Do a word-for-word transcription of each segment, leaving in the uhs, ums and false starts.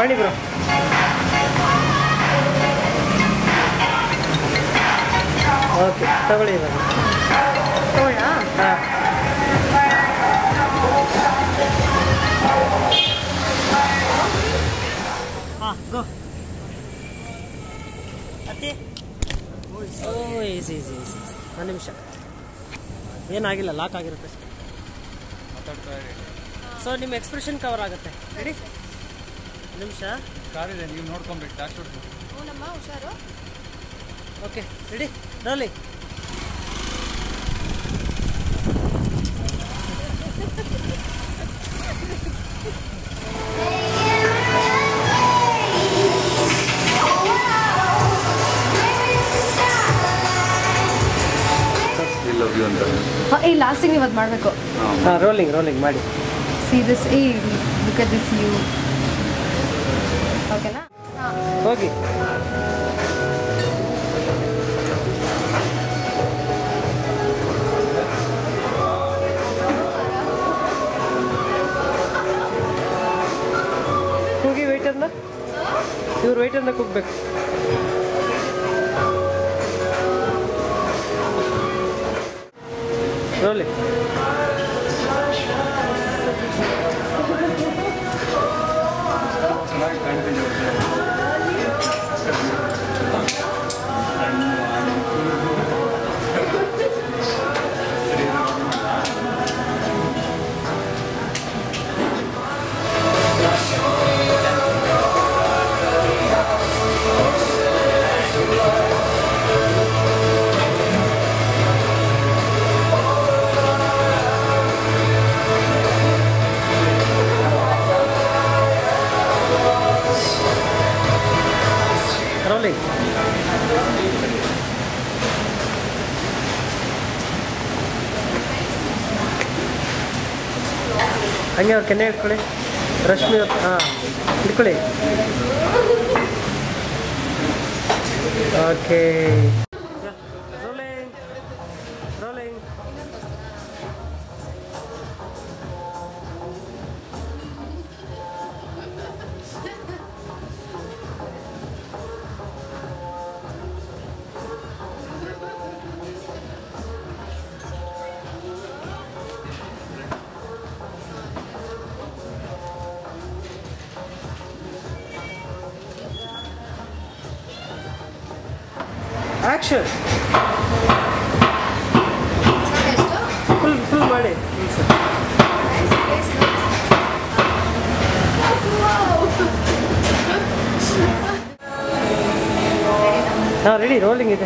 Bani bro. Okay, tagoli bro. Tola? Ha. Ha, go. Atti. Oh, easy, easy, easy. One minute. ಏನಾಗಿಲ್ಲ lock ಆಗಿರುತ್ತೆ ಮಾತಾಡ್ತಾ ಇರಿ so ನಿಮ್ಮ expression cover ಆಗುತ್ತೆ ready ನಿಮಿಷ ಕಾರ್ ಇದೆ ನೀವು ನೋಡ್ಕೊಂಡ್ಬಿಡಿ ಡ್ಯಾಶ್ ಔಟ್ ಓ ನಮ್ಮ ಹುಷಾರು ಓಕೆ ರೆಡಿ ರೋಲಿ Hey, last thing you want to do. Ah, rolling, rolling, madi. See this, hey, look at this view. Okay, na? Okay. Cookie, wait on the. You wait on the cookbook. Roll it. Hang on, can I play? Rush me up. Ah, play. Okay. Rolling. Rolling. Action! Full, full body. Now ready, rolling it.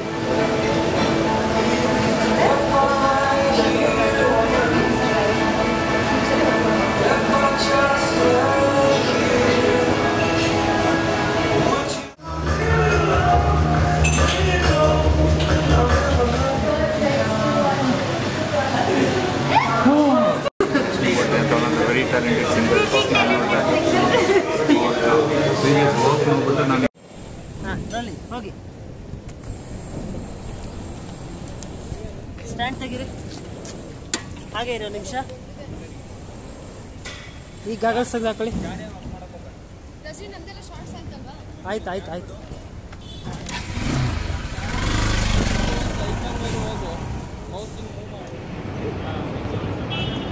Stand tegiri. Aage iru nimsha. Ee goggles hakoli. Dasri namdella shorts aitalla. Aaytu aaytu aaytu. Mouse move maadu.